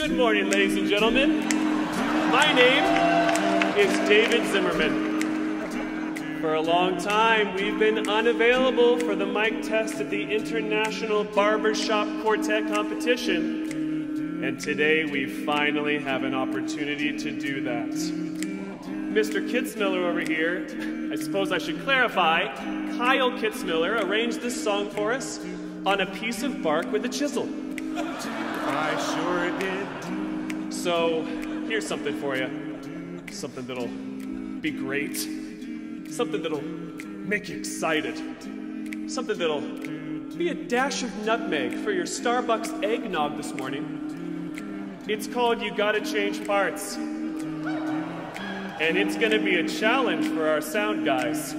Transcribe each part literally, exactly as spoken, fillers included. Good morning, ladies and gentlemen. My name is David Zimmerman. For a long time, we've been unavailable for the mic test at the International Barbershop Quartet Competition, and today we finally have an opportunity to do that. Mister Kitzmiller over here, I suppose I should clarify, Kyle Kitzmiller arranged this song for us on a piece of bark with a chisel. I sure did. So, here's something for you. Something that'll be great. Something that'll make you excited. Something that'll be a dash of nutmeg for your Starbucks eggnog this morning. It's called You Gotta Change Parts. And it's gonna be a challenge for our sound guys.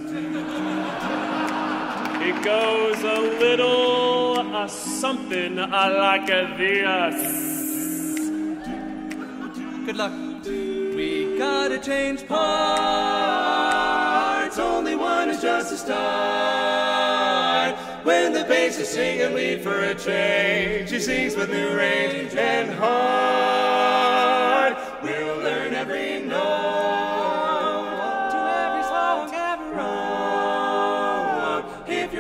It goes a little uh, something uh, like a this. Good luck. We gotta change parts. Only one is just a start. When the bass is singing lead for a change, she sings with new range and heart. We'll learn every note.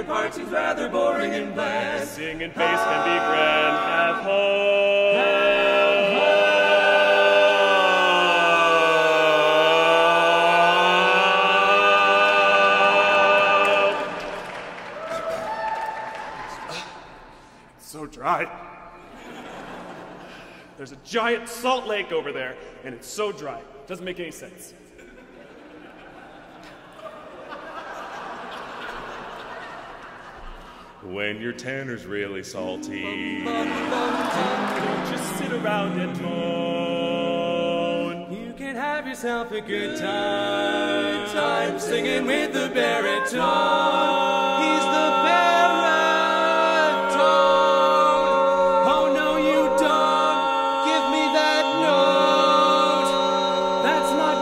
Parts is rather boring and bland. Singing bass can be grand. Have hope. Have hope. It's so dry. There's a giant salt lake over there, and it's so dry. It doesn't make any sense. When your tennor's really salty, just sit around and moan. You can have yourself a good time, time singing with the baritone. He's the baritone. Oh no, you don't. Give me that note. That's not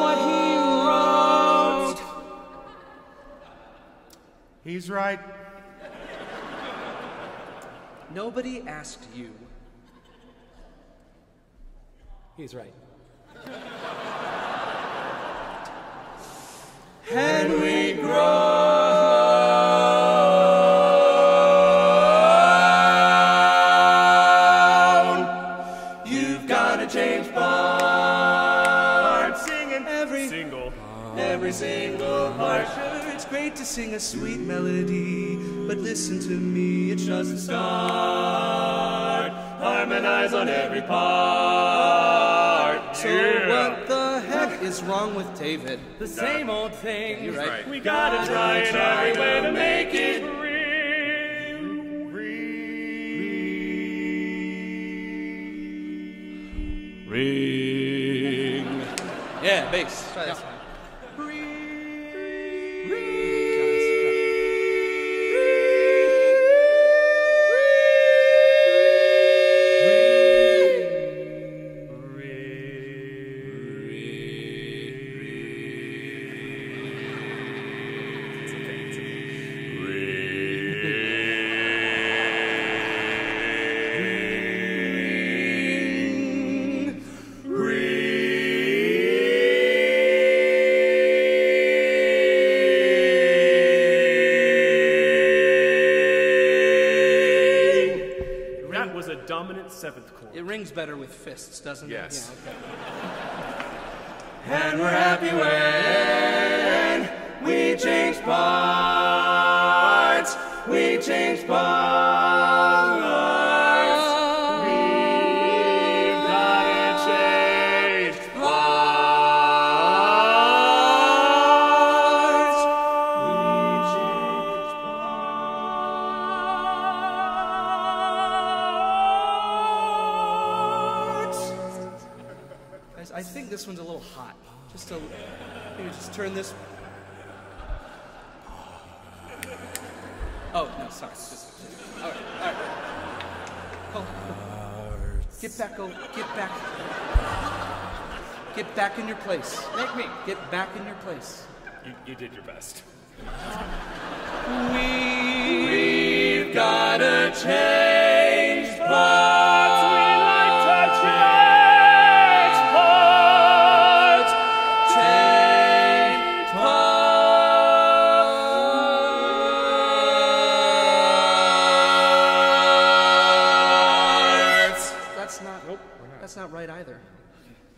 what he wrote. He's right. Nobody asked you. He's right. And we grow. You've gotta change parts. Singing every single, every single part. Sure, it's great to sing a sweet melody, but listen to me, it's just a start. Harmonize on every part. So yeah. What the heck is wrong with David? The same old thing. You're right. We gotta, gotta try it every way to make it real. Ring. Ring. Ring. Yeah, bass. Try this. Dominant seventh chord. It rings better with fists, doesn't it? Yes. Yeah, okay. And we're happy when we change parts. We change parts. We've gotta change parts. We change parts. I think this one's a little hot. Just a, maybe just turn this. Oh no, sorry. Just, all right, all right. Oh, get back, oh, get back, get back in your place. Make me get back in your place. You, you did your best. We We've gotta change parts. We like to change.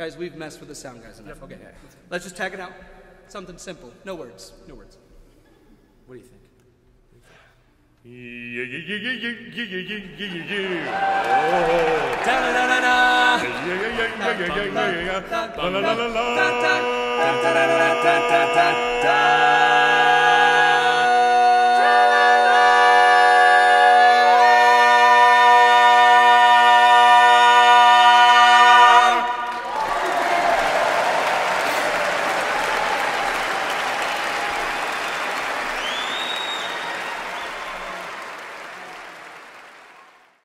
Guys, we've messed with the sound guys enough. Yep. Okay, yeah. Let's just tag it out. Something simple. No words. No words. What do you think? Da da da da da.